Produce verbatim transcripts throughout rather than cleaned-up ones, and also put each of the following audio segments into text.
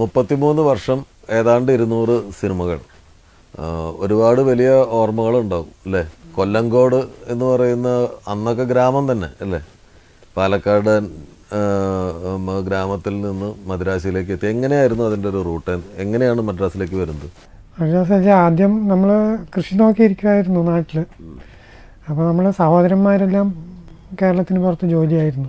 മുപ്പത്തിമൂന്ന് വർഷം ഏതാണ്ട് ഇരുന്നൂറ് സിനിമകൾ ഒരുപാട് വലിയ ഓർമ്മകൾ ഉണ്ടാവും അല്ലേ കൊല്ലങ്കോട് എന്ന് പറയുന്ന അന്നൊക്കെ ഗ്രാമം തന്നെ അല്ലേ പാലക്കാട് ഗ്രാമത്തിൽ നിന്ന് മദ്രാസിലേക്ക് എത്തി എങ്ങനെയായിരുന്നു അതിന്റെ ഒരു റൂട്ട് എങ്ങനെയാണ് മദ്രാസിലേക്ക് വരുന്നത് മദ്രാസിൽ ആദ്യം നമ്മൾ കൃഷി നോക്കി ഇരിക്കുകയായിരുന്നു നാട്ടിൽ അപ്പോൾ നമ്മളെ സഹോദരന്മാരെല്ലാം കേരളത്തിന് പുറത്ത് ജോലിയായിരുന്നു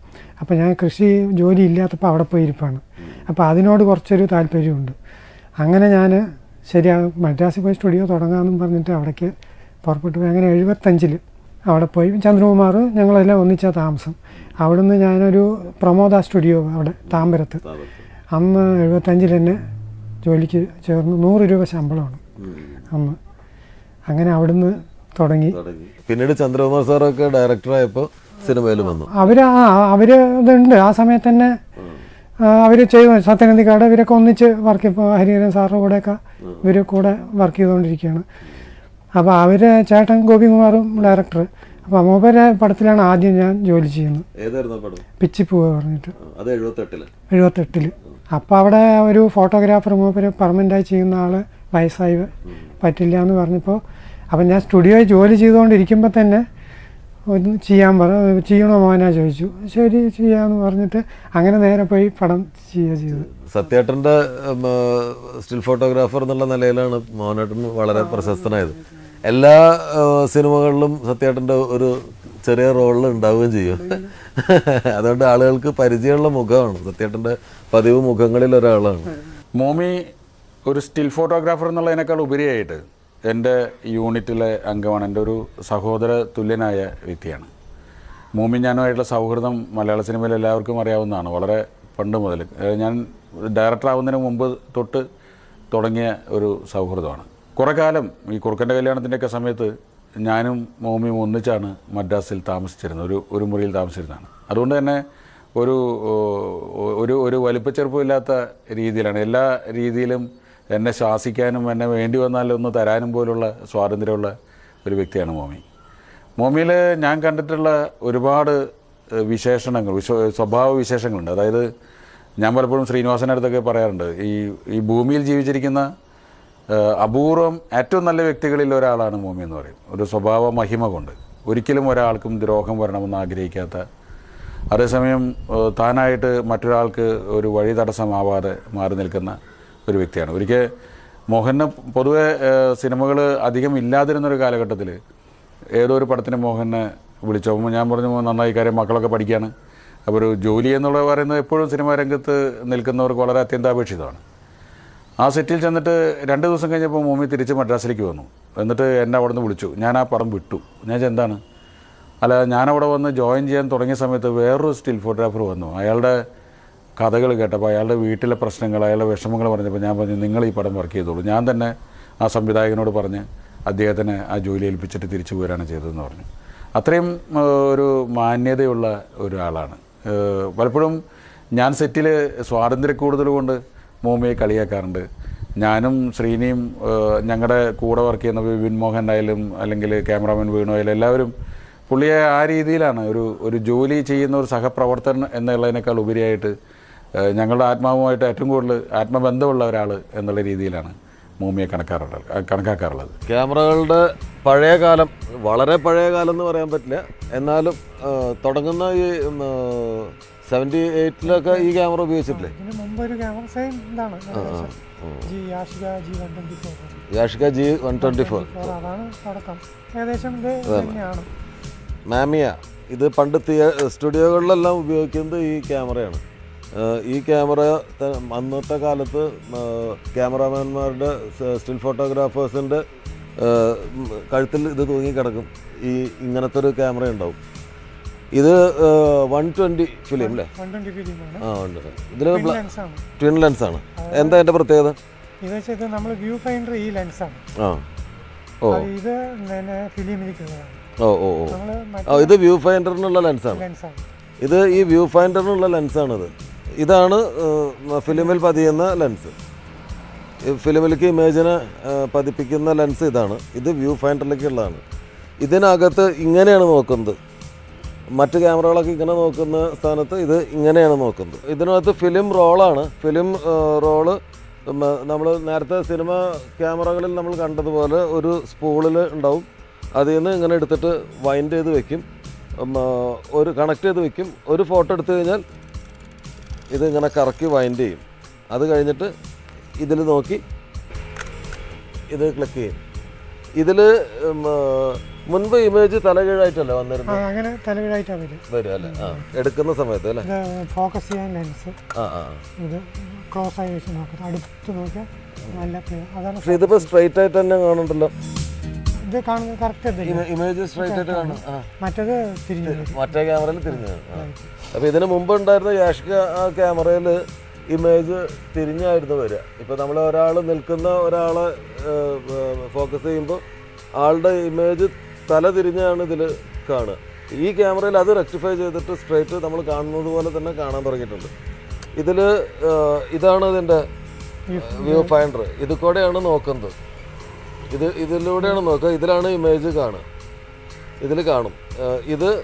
അപ്പോൾ ഞാൻ കൃഷി ജോലി ഇല്ലാത്തപ്പോൾ അവിടെ പോയിരിപ്പാണ് അപ്പോൾ അതിനോട് കുറച്ചൊരു താല്പര്യമുണ്ട് അങ്ങനെ ഞാൻ ശരിയാണ് മദ്രാസിൽ പോയി സ്റ്റുഡിയോ തുടങ്ങാമെന്നും പറഞ്ഞിട്ട് അവിടേക്ക് പുറപ്പെട്ടു പോയി അങ്ങനെ എഴുപത്തഞ്ചിൽ അവിടെ പോയി ചന്ദ്രകുമാർ ഞങ്ങളെല്ലാം ഒന്നിച്ച താമസം അവിടുന്ന് ഞാനൊരു പ്രമോദ സ്റ്റുഡിയോ അവിടെ താമ്പരത്ത് അന്ന് എഴുപത്തഞ്ചിൽ തന്നെ ജോലിക്ക് ചേർന്ന് നൂറ് രൂപ ശമ്പളമാണ് അന്ന് അങ്ങനെ അവിടുന്ന് തുടങ്ങി പിന്നീട് ചന്ദ്രകുമാർ സാറൊക്കെ ഡയറക്ടറായപ്പോൾ സിനിമയിലും വന്നു അവര് ആ അവര് ഇതുണ്ട് ആ സമയത്ത് തന്നെ അവർ ചെയ്തു സത്യനന്ദിക്കാട് ഇവരൊക്കെ ഒന്നിച്ച് വർക്ക് ഇപ്പോൾ ഹരിഹരൻ സാറിൻ്റെ കൂടെയൊക്കെ ഇവർ കൂടെ വർക്ക് ചെയ്തുകൊണ്ടിരിക്കുകയാണ് അപ്പോൾ അവർ ചേട്ടൻ ഗോപികുമാറും ഡയറക്ടർ അപ്പോൾ മൂപ്പരെ പടത്തിലാണ് ആദ്യം ഞാൻ ജോലി ചെയ്യുന്നത് പിച്ചിപ്പൂവ് പറഞ്ഞിട്ട് എഴുപത്തെട്ടിൽ അപ്പോൾ അവിടെ ഒരു ഫോട്ടോഗ്രാഫർ മൂപ്പര് പെർമനൻ്റായി ചെയ്യുന്ന ആൾ വയസ്സായി പറ്റില്ല എന്ന് പറഞ്ഞപ്പോൾ അപ്പം ഞാൻ സ്റ്റുഡിയോയിൽ ജോലി ചെയ്തുകൊണ്ടിരിക്കുമ്പോൾ തന്നെ ഒന്ന് ചെയ്യാൻ പറ ചെയ്യണോ മോനാ ചോദിച്ചു ശരി ചെയ്യാന്ന് പറഞ്ഞിട്ട് അങ്ങനെ നേരെ പോയി പടം ചെയ്യുക ചെയ്തു സത്യേട്ടൻ്റെ സ്റ്റിൽ ഫോട്ടോഗ്രാഫർ എന്നുള്ള നിലയിലാണ് മോഹനേട്ടൻ വളരെ പ്രശസ്തനായത് എല്ലാ സിനിമകളിലും സത്യേട്ടൻ്റെ ഒരു ചെറിയ റോളിൽ ഉണ്ടാവുകയും ചെയ്യും അതുകൊണ്ട് ആളുകൾക്ക് പരിചയമുള്ള മുഖമാണ് സത്യേട്ടൻ്റെ പതിവ് മുഖങ്ങളിൽ ഒരാളാണ് മോമി ഒരു സ്റ്റിൽ ഫോട്ടോഗ്രാഫർ എന്നുള്ളതിനേക്കാൾ ഉപരിയായിട്ട് എൻ്റെ യൂണിറ്റിലെ അംഗമാണ് എൻ്റെ ഒരു സഹോദര തുല്യനായ വ്യക്തിയാണ് മോമി ഞാനുമായിട്ടുള്ള സൗഹൃദം മലയാള സിനിമയിൽ എല്ലാവർക്കും അറിയാവുന്നതാണ് വളരെ പണ്ട് മുതൽ ഞാൻ ഡയറക്ടറാവുന്നതിന് മുമ്പ് തൊട്ട് തുടങ്ങിയ ഒരു സൗഹൃദമാണ് കുറേ കാലം ഈ കുറുക്കൻ്റെ കല്യാണത്തിൻ്റെയൊക്കെ സമയത്ത് ഞാനും മോമിയും ഒന്നിച്ചാണ് മദ്രാസിൽ താമസിച്ചിരുന്നത് ഒരു ഒരു മുറിയിൽ താമസിച്ചിരുന്നതാണ് അതുകൊണ്ട് തന്നെ ഒരു ഒരു ഒരു വലിപ്പച്ചെറുപ്പമില്ലാത്ത രീതിയിലാണ് എല്ലാ രീതിയിലും എന്നെ ശാസിക്കാനും എന്നെ വേണ്ടി വന്നാലൊന്ന് തരാനും പോലുള്ള സ്വാതന്ത്ര്യമുള്ള ഒരു വ്യക്തിയാണ് മോമി മോമിയിൽ ഞാൻ കണ്ടിട്ടുള്ള ഒരുപാട് വിശേഷണങ്ങൾ വിശ്വ സ്വഭാവ വിശേഷങ്ങളുണ്ട് അതായത് ഞാൻ പലപ്പോഴും ശ്രീനിവാസൻ്റെ അടുത്തൊക്കെ പറയാറുണ്ട് ഈ ഈ ഭൂമിയിൽ ജീവിച്ചിരിക്കുന്ന അപൂർവം ഏറ്റവും നല്ല വ്യക്തികളിൽ ഒരാളാണ് മോമി എന്ന് പറയും ഒരു സ്വഭാവ മഹിമ കൊണ്ട് ഒരിക്കലും ഒരാൾക്കും ദ്രോഹം വരണമെന്ന് ആഗ്രഹിക്കാത്ത അതേസമയം താനായിട്ട് മറ്റൊരാൾക്ക് ഒരു വഴി തടസ്സമാവാതെ മാറി നിൽക്കുന്ന ഒരു വ്യക്തിയാണ് ഒരിക്കൽ മോഹന് പൊതുവെ സിനിമകൾ അധികം ഇല്ലാതിരുന്നൊരു കാലഘട്ടത്തിൽ ഏതോ ഒരു പടത്തിന് മോഹനെ വിളിച്ചപ്പോൾ ഞാൻ പറഞ്ഞു നന്നായി കാര്യം മക്കളൊക്കെ പഠിക്കുകയാണ് അപ്പോൾ ഒരു ജോലി എന്നുള്ള പറയുന്നത് എപ്പോഴും സിനിമാ രംഗത്ത് നിൽക്കുന്നവർക്ക് വളരെ അത്യന്താപേക്ഷിതമാണ് ആ സെറ്റിൽ ചെന്നിട്ട് രണ്ട് ദിവസം കഴിഞ്ഞപ്പോൾ മോമി തിരിച്ച് മദ്രാസിലേക്ക് വന്നു എന്നിട്ട് എന്നെ അവിടെ നിന്ന് വിളിച്ചു ഞാൻ ആ പടം വിട്ടു ഞാൻ എന്താണ് അല്ല ഞാനവിടെ വന്ന് ജോയിൻ ചെയ്യാൻ തുടങ്ങിയ സമയത്ത് വേറൊരു സ്റ്റിൽ ഫോട്ടോഗ്രാഫർ വന്നു അയാളുടെ കഥകൾ കേട്ടപ്പോൾ അയാളുടെ വീട്ടിലെ പ്രശ്നങ്ങൾ അയാളുടെ വിഷമങ്ങൾ പറഞ്ഞപ്പോൾ ഞാൻ പറഞ്ഞു നിങ്ങൾ ഈ പടം വർക്ക് ചെയ്തോളൂ ഞാൻ തന്നെ ആ സംവിധായകനോട് പറഞ്ഞ് അദ്ദേഹത്തിന് ആ ജോലി ഏൽപ്പിച്ചിട്ട് തിരിച്ചു പോരാണ് ചെയ്തതെന്ന് പറഞ്ഞു അത്രയും ഒരു മാന്യതയുള്ള ഒരാളാണ് പലപ്പോഴും ഞാൻ സെറ്റിൽ സ്വാതന്ത്ര്യ കൂടുതൽ കൊണ്ട് മോമിയെ കളിയാക്കാറുണ്ട് ഞാനും ശ്രീനിയും ഞങ്ങളുടെ കൂടെ വർക്ക് ചെയ്യുന്ന വിപിൻ മോഹൻ ആയാലും അല്ലെങ്കിൽ ക്യാമറാമാൻ വീണു ആയാലും എല്ലാവരും പുള്ളിയെ ആ രീതിയിലാണ് ഒരു ഒരു ജോലി ചെയ്യുന്ന ഒരു സഹപ്രവർത്തകൻ എന്നുള്ളതിനേക്കാൾ ഉപരിയായിട്ട് ഞങ്ങളുടെ ആത്മാവുമായിട്ട് ഏറ്റവും കൂടുതൽ ആത്മബന്ധമുള്ള ഒരാൾ എന്നുള്ള രീതിയിലാണ് മോമിയെ കണക്കാറുള്ളത് കണക്കാക്കാറുള്ളത് ക്യാമറകളുടെ പഴയ കാലം വളരെ പഴയ കാലം എന്ന് പറയാൻ പറ്റില്ല എന്നാലും തുടങ്ങുന്ന ഈ സെവൻറ്റി എയ്റ്റിലൊക്കെ ഈ ക്യാമറ ഉപയോഗിച്ചിട്ടില്ലേ Yashica G one twenty four Mamiya ഇത് പണ്ട് സ്റ്റുഡിയോകളിലെല്ലാം ഉപയോഗിക്കുന്നത് ഈ ക്യാമറയാണ് ഈ ക്യാമറ അന്നത്തെ കാലത്ത് ക്യാമറാമാന്മാരുടെ സ്റ്റിൽ ഫോട്ടോഗ്രാഫേഴ്സിൻ്റെ കഴുത്തിൽ ഇത് തൂങ്ങി കിടക്കും ഈ ഇങ്ങനത്തെ ഒരു ക്യാമറ ഉണ്ടാവും This is one twenty film. one twenty film. Twin lens. Twin lens. What is this? This is a viewfinder lens. Oh. This is a film. Oh, oh, oh. Oh, this is a viewfinder lens. This is a viewfinder lens. This is a film lens. This film image lens. This is a viewfinder lens. This is a camera. Matte camera like this, this is a film roll. Film roll. We cinema camera. We have a spool. That is a wind. We connect a photo. This is a wind. That is a click. This Munba image is telegraphed. Yes, telegraphed. Very well. Focus lens. Cross eye vision. That is straight eye. The image is straight eye. Matter camera. Image is all the image Tala Diriana Kana. E camera other rectifies the straight to the Mulkano than a Kana Borgit. Idle Idana than the viewfinder. Idu Koda and Okando. Either Luda and Oka, either an image Kana. Idle Kanum. Either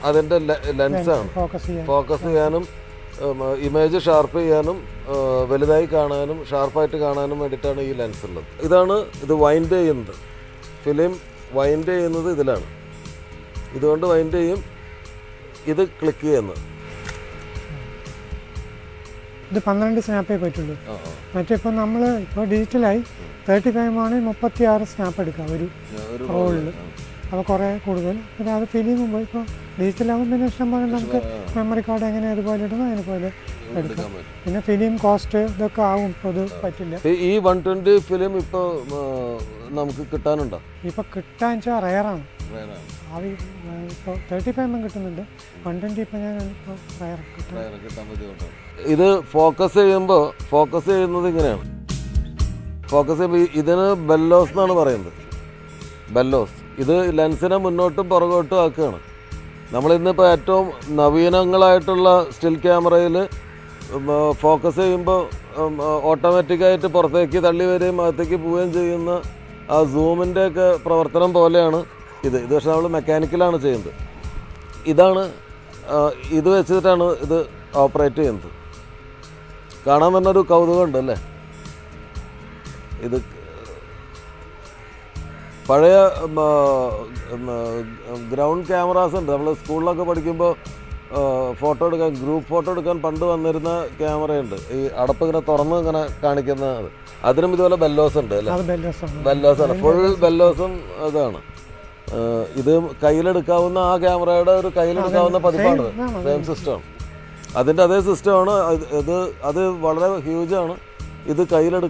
other lens focus anum, image sharp anum, Velai Kananum, sharp eye to Kananum, and return a lens. Idana the wind day in the film wind day is this. This is the wind day. This is click. This is twelve snap. We have digital thirty-five and thirty-six snap. We have a feeling of digital memory card. We have film cost. This one twenty film. Now, we have to get a thirty-five focus. Focus is nothing. Focus is a bellows. Bellows. This lens is not a problem. We have to get still camera. Focus is automatic. A zoom in the Proverton Poliana is the Shadow Mechanical and Change. Idana Idu is the operating. Kanamana do Kaudu and Dele. Idu Padea ground cameras and develop school like a particular photo group photo to Pandu and Nerina camera and Adapagana Torna and Kanikana. That's why we have bellows. Bellows. Full bellows. This is a camera. Same system. That's the system. That's huge. This is a camera.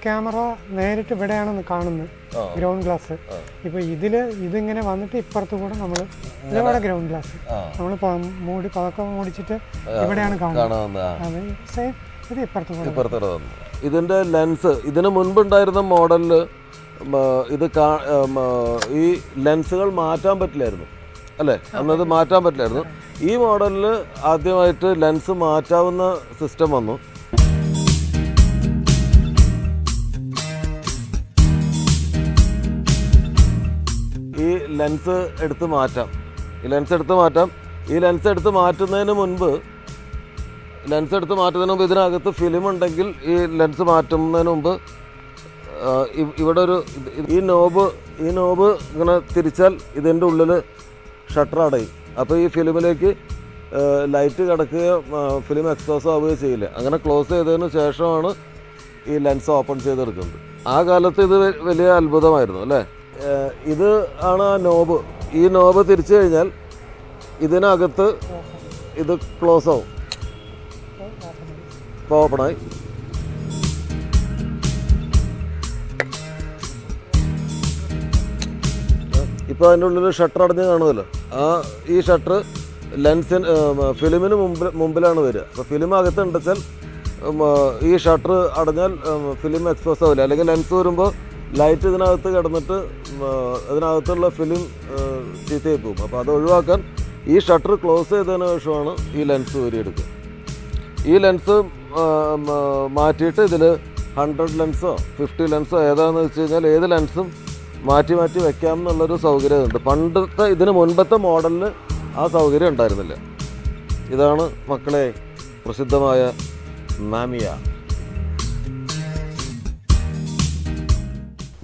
Camera is a ground glass. If you have a ground glass, you can see it. This is the lens. This is the model. This is the lens. This is the model. This model is the lens system. This lens is the model. This lens is the model. Lens at the Martin of the film and angle, a lens of Martin number. In over, in over, gonna Tirichal, then do little shutter. Upper filmilaki, lighting at a film exposure away. I'm gonna close it then a chair on a lens open. Agalati the Velia Albuda. Either Anna Nobu, in over Tirichal, either Nagata, either close out. Power बनाई। ഇപ്പോൾ അതിനുള്ളിൽ shutter അടഞ്ഞു കാണുമല്ലോ. ആ ഈ shutter ലെൻസിന് ഫിലിമിന് മുമ്പ് മുമ്പിലാണ് വരിക. അപ്പോൾ ഫിലിം അകത്തുണ്ടെച്ചാൽ ഈ ഷട്ടർ അടഞ്ഞാൽ ഫിലിം എക്സ്പോസ് ആവില്ല. അല്ലെങ്കിൽ ലെൻസ് വരുമ്പോൾ ലൈറ്റ് ഇതിനകത്ത് കിടന്നിട്ട് അതിനകത്തുള്ള ഫിലിം ചീത്തയായി പോകും. അപ്പോൾ അത് ഒഴിവാക്കാൻ ഈ ഷട്ടർ ക്ലോസ് ചെയ്തതിന് ശേഷമാണ് ഈ ലെൻസ് ഊരിയെടുക്കുക. ഈ ലെൻസ് മാറ്റിയിട്ട് ഇതിൽ ഹൺഡ്രഡ് ലെൻസോ ഫിഫ്റ്റി ലെൻസോ ഏതാണെന്ന് വെച്ച് കഴിഞ്ഞാൽ ഏത് ലെൻസും മാറ്റി മാറ്റി വെക്കാം എന്നുള്ളൊരു സൗകര്യമുണ്ട്. പണ്ടത്തെ ഇതിന് മുൻപത്തെ മോഡലിൽ ആ സൗകര്യം ഉണ്ടായിരുന്നില്ല. ഇതാണ് മക്കളെ പ്രസിദ്ധമായ മാമിയ.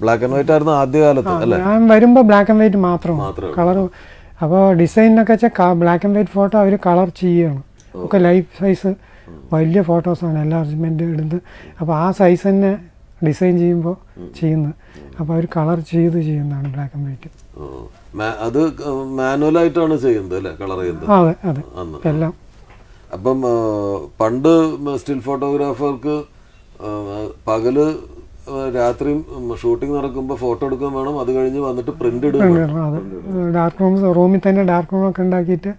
ബ്ലാക്ക് ആൻഡ് വൈറ്റ് ആയിരുന്നു ആദ്യകാലത്ത് അല്ലേ? ഞാൻ വരുമ്പോൾ ബ്ലാക്ക് ആൻഡ് വൈറ്റ് മാത്രം കളർ. അപ്പോൾ ഡിസൈനൊക്കെ വെച്ചാൽ ബ്ലാക്ക് ആൻഡ് വൈറ്റ് ഫോട്ടോ അവർ കളർ ചെയ്യണം. ഒക്കെ ലൈഫ് സൈസ് വലിയ ഫോട്ടോസാണ് എൻലാർജ്മെൻ്റ് ഇടുന്നത്. അപ്പോൾ ആ സൈസ് തന്നെ ഡിസൈൻ ചെയ്യുമ്പോൾ ചെയ്യുന്നത്. അപ്പോൾ അവർ കളർ ചെയ്ത് ചെയ്യുന്നതാണ് ബ്ലാക്ക് ആൻഡ് വൈറ്റ്. അത് മാനുവലായിട്ടാണ് ചെയ്യുന്നത് അല്ലേ? കളർ ചെയ്യുന്നത്. അതെ അതെ എല്ലാം. അപ്പം പണ്ട് സ്റ്റിൽ ഫോട്ടോഗ്രാഫർക്ക് പകല് രാത്രി ഷൂട്ടിംഗ് നടക്കുമ്പോൾ ഫോട്ടോ എടുക്കാൻ വേണം. അത് കഴിഞ്ഞ് വന്നിട്ട് പ്രിന്റ് ഇടും. ഡാർക്ക് റൂംസ് റൂമിൽ തന്നെ ഡാർക്ക് റൂമൊക്കെ ഉണ്ടാക്കിയിട്ട്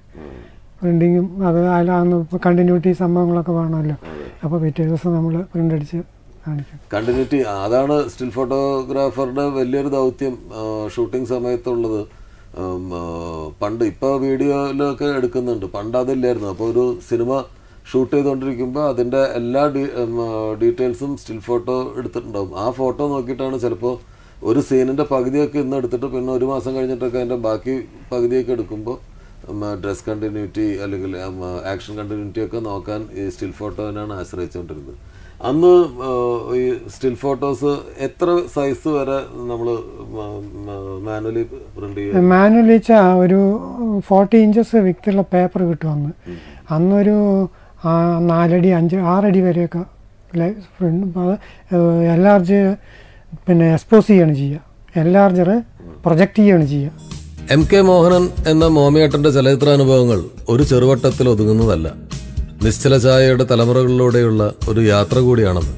പ്രിൻറ്റിങ്ങും അത് അതിലാന്ന് കണ്ടിന്യൂറ്റി സംഭവങ്ങളൊക്കെ വേണമല്ലോ. അപ്പോൾ പിറ്റേ ദിവസം നമ്മൾ പ്രിൻ്റ് അടിച്ച് കാണിക്കും. കണ്ടിന്യൂറ്റി അതാണ് സ്റ്റിൽ ഫോട്ടോഗ്രാഫറുടെ വലിയൊരു ദൗത്യം ഷൂട്ടിംഗ് സമയത്തുള്ളത്. പണ്ട് ഇപ്പോൾ വീഡിയോയിലൊക്കെ എടുക്കുന്നുണ്ട്, പണ്ട് അതില്ലായിരുന്നു. അപ്പോൾ ഒരു സിനിമ ഷൂട്ട് ചെയ്തുകൊണ്ടിരിക്കുമ്പോൾ അതിൻ്റെ എല്ലാ ഡീ ഡീറ്റെയിൽസും സ്റ്റിൽ ഫോട്ടോ എടുത്തിട്ടുണ്ടാകും. ആ ഫോട്ടോ നോക്കിയിട്ടാണ് ചിലപ്പോൾ ഒരു സീനിൻ്റെ പകുതിയൊക്കെ ഇന്ന് എടുത്തിട്ട് പിന്നെ ഒരു മാസം കഴിഞ്ഞിട്ടൊക്കെ അതിൻ്റെ ബാക്കി പകുതിയൊക്കെ എടുക്കുമ്പോൾ ഡ്രസ് കണ്ടിന്യൂറ്റി അല്ലെങ്കിൽ ആക്ഷൻ കണ്ടിന്യൂറ്റി ഒക്കെ നോക്കാൻ ഈ സ്റ്റിൽ ഫോട്ടോനാണ് ആശ്രയിച്ചുകൊണ്ടിരുന്നത്. അന്ന് ഈ സ്റ്റിൽ ഫോട്ടോസ് എത്ര സൈസ് വരെ നമ്മൾ മാനുവലി പ്രിന്റ് ചെയ്യും? മാനുവലി വെച്ചാൽ ഒരു ഫോർട്ടി ഇഞ്ചസ് വിക്തുള്ള പേപ്പർ കിട്ടും അന്ന്. അന്നൊരു നാലടി അഞ്ച് ആറടി വരെയൊക്കെ എൻലാർജ് പിന്നെ എക്സ്പോസ് ചെയ്യാണ് ചെയ്യുക. എൻലാർജർ പ്രൊജക്റ്റ് ചെയ്യുകയാണ് ചെയ്യുക. എം കെ മോഹനൻ എന്ന മോമിയേട്ടൻ്റെ ചലച്ചിത്രാനുഭവങ്ങൾ ഒരു ചെറുവട്ടത്തിൽ ഒതുങ്ങുന്നതല്ല. നിശ്ചല ഛായയുടെ തലമുറകളിലൂടെയുള്ള ഒരു യാത്ര കൂടിയാണത്.